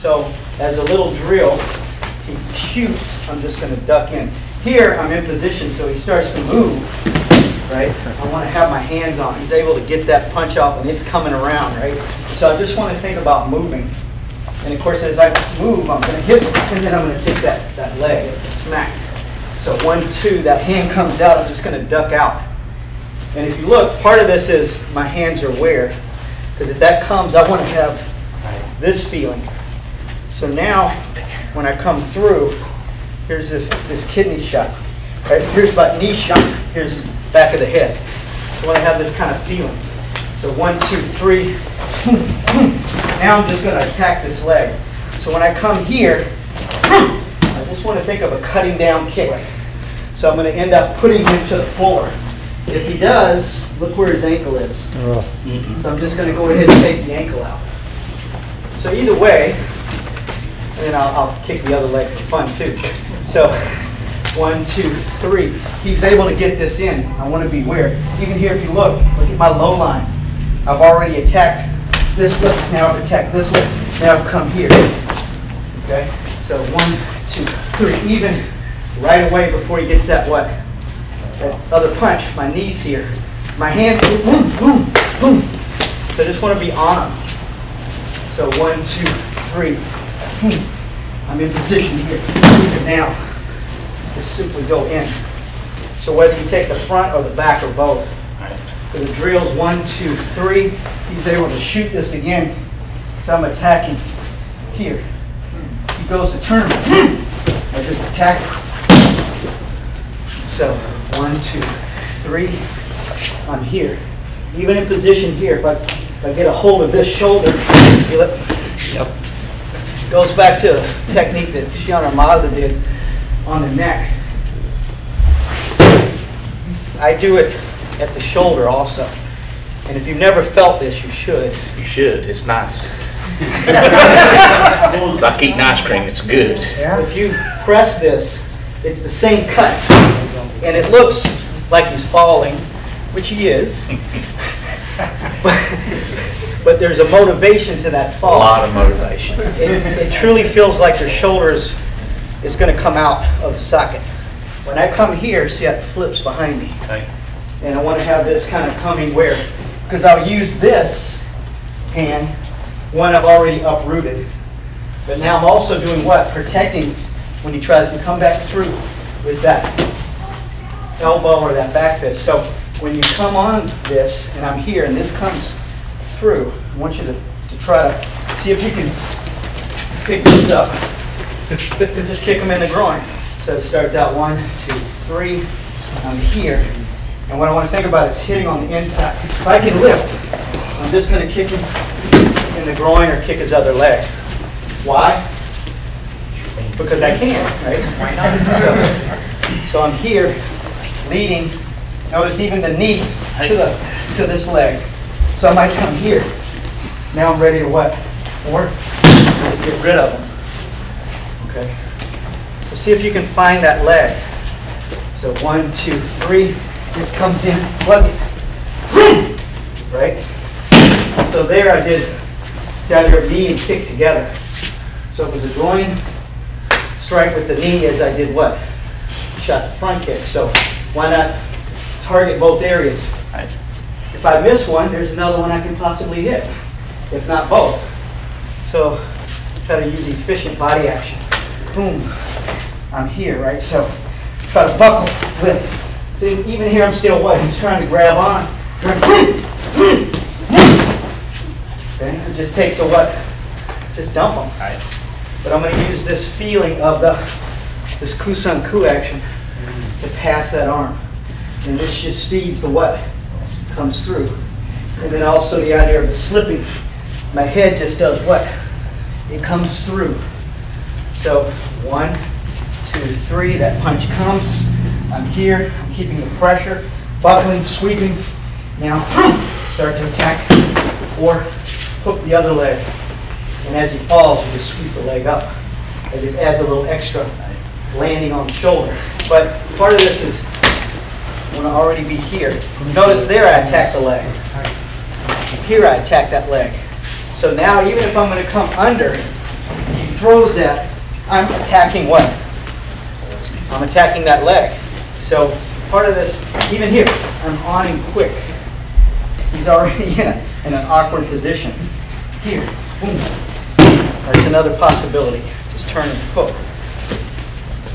So as a little drill, he shoots. I'm just going to duck in. Here, I'm in position, so he starts to move, right? I want to have my hands on. He's able to get that punch off, and it's coming around, right? So I just want to think about moving. And of course, as I move, I'm going to hit him, and then I'm going to take that leg. It's smacked. So 1, 2, that hand comes out. I'm just going to duck out. And if you look, part of this is my hands are where. Because if that comes, I want to have this feeling. So now, when I come through, here's this kidney shot. Right? Here's my knee shot. Here's back of the head. So I want to have this kind of feeling. So 1, 2, 3. Now I'm just going to attack this leg. So when I come here, I just want to think of a cutting down kick. So I'm going to end up putting him to the floor. If he does, look where his ankle is. Oh. Mm-hmm. So I'm just going to go ahead and take the ankle out. So either way, and then I'll kick the other leg for fun too. So 1, 2, 3. He's able to get this in. I want to beware. Even here, if you look at my low line. I've already attacked this leg. Now I've attacked this leg. Now I've come here. Okay. So 1, 2, 3. Even right away before he gets that what? That other punch, my knees here, my hand, boom, boom, boom. So I just want to be on them. So 1, 2, 3. Boom. I'm in position here. Even now, just simply go in. So whether you take the front or the back or both. Right. So the drill's 1, 2, 3. He's able to shoot this again. So I'm attacking here. He goes to turn. I just attack. So 1, 2, 3. I'm here. Even in position here, if I get a hold of this shoulder, feel it? Yep. Goes back to a technique that Shihan Ormaza did on the neck. I do it at the shoulder also. And if you've never felt this, you should. You should. It's nice. It's like eating ice cream. It's good. Yeah. If you press this, it's the same cut. And it looks like he's falling, which he is. but there's a motivation to that fall. A lot of motivation. It truly feels like your shoulders is going to come out of the socket. When I come here, see how it flips behind me. Okay. And I want to have this kind of coming where, because I'll use this hand, one I've already uprooted. But now I'm also doing what? Protecting when he tries to come back through with that elbow or that back fist. So when you come on this, and I'm here, and this comes through, I want you to try to see if you can pick this up. Just kick them in the groin. So it starts out 1, 2, 3. I'm here. And what I want to think about is hitting on the inside. If I can lift, I'm just going to kick him in the groin or kick his other leg. Why? Because I can, right? Why not? So I'm here, leading. Notice even the knee to this leg. So I might come here. Now I'm ready to what? Or just get rid of him. Okay. So see if you can find that leg. So 1, 2, 3. This comes in, plug it, right? So there I did down your knee and kick together. So it was a groin strike with the knee as I did what? Shot the front kick. So why not target both areas? If I miss one, there's another one I can possibly hit, if not both. So try to use efficient body action. Boom. I'm here, right? So try to buckle, lift. So even here, I'm still what? He's trying to grab on. Okay? It just takes a what? Just dump him. Right. But I'm going to use this feeling of this kusangku action to pass that arm. And this just feeds the what? Comes through. And then also the idea of the slipping. My head just does what? It comes through. So 1, 2, 3, that punch comes. I'm here, I'm keeping the pressure, buckling, sweeping. Now, start to attack or hook the other leg. And as he falls, you just sweep the leg up. It just adds a little extra landing on the shoulder. But part of this is, I want to already be here. Notice there I attack the leg. Here I attack that leg. So now, even if I'm going to come under, throws that, I'm attacking what? I'm attacking that leg. So part of this, even here, I'm on him quick. He's already in an awkward position. Here, boom. That's another possibility. Just turn his hook.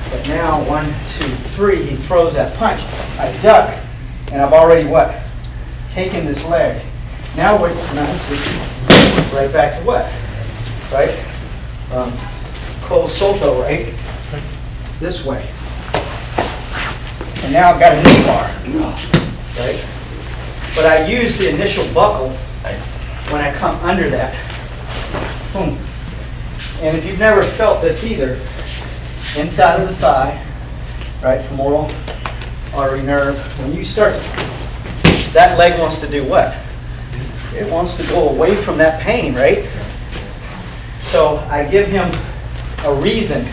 But now, 1, 2, 3, he throws that punch. I duck, and I've already what? Taken this leg. Now what's not right back to what? Right? Col soto, right? This way. And now I've got a knee bar, right? But I use the initial buckle when I come under that. Boom. And if you've never felt this either, inside of the thigh, right, femoral artery nerve, when you start, that leg wants to do what? It wants to go away from that pain, right? So I give him a reason.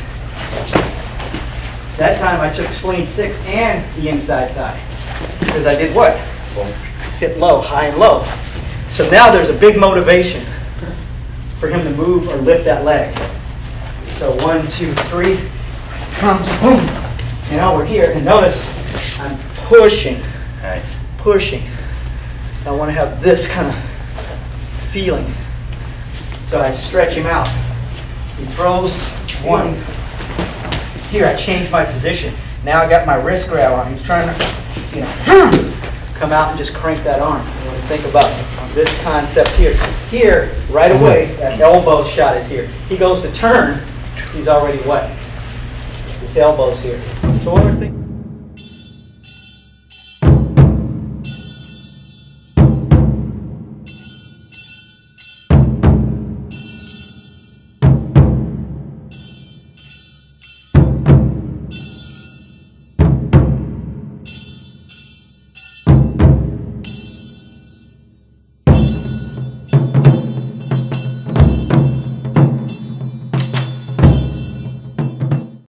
That time I took spleen 6 and the inside thigh. Because I did what? Hit low, high and low. So now there's a big motivation for him to move or lift that leg. So 1, 2, 3, comes, boom. And now we're here. And notice I'm pushing, pushing. I want to have this kind of feeling. So I stretch him out. He throws 1. Here, I change my position. Now I got my wrist grab on. He's trying to, come out and just crank that arm. You want to think about this concept here. So here, right away, that elbow shot is here. He goes to turn. He's already what? His elbow's here. So what we're thinking.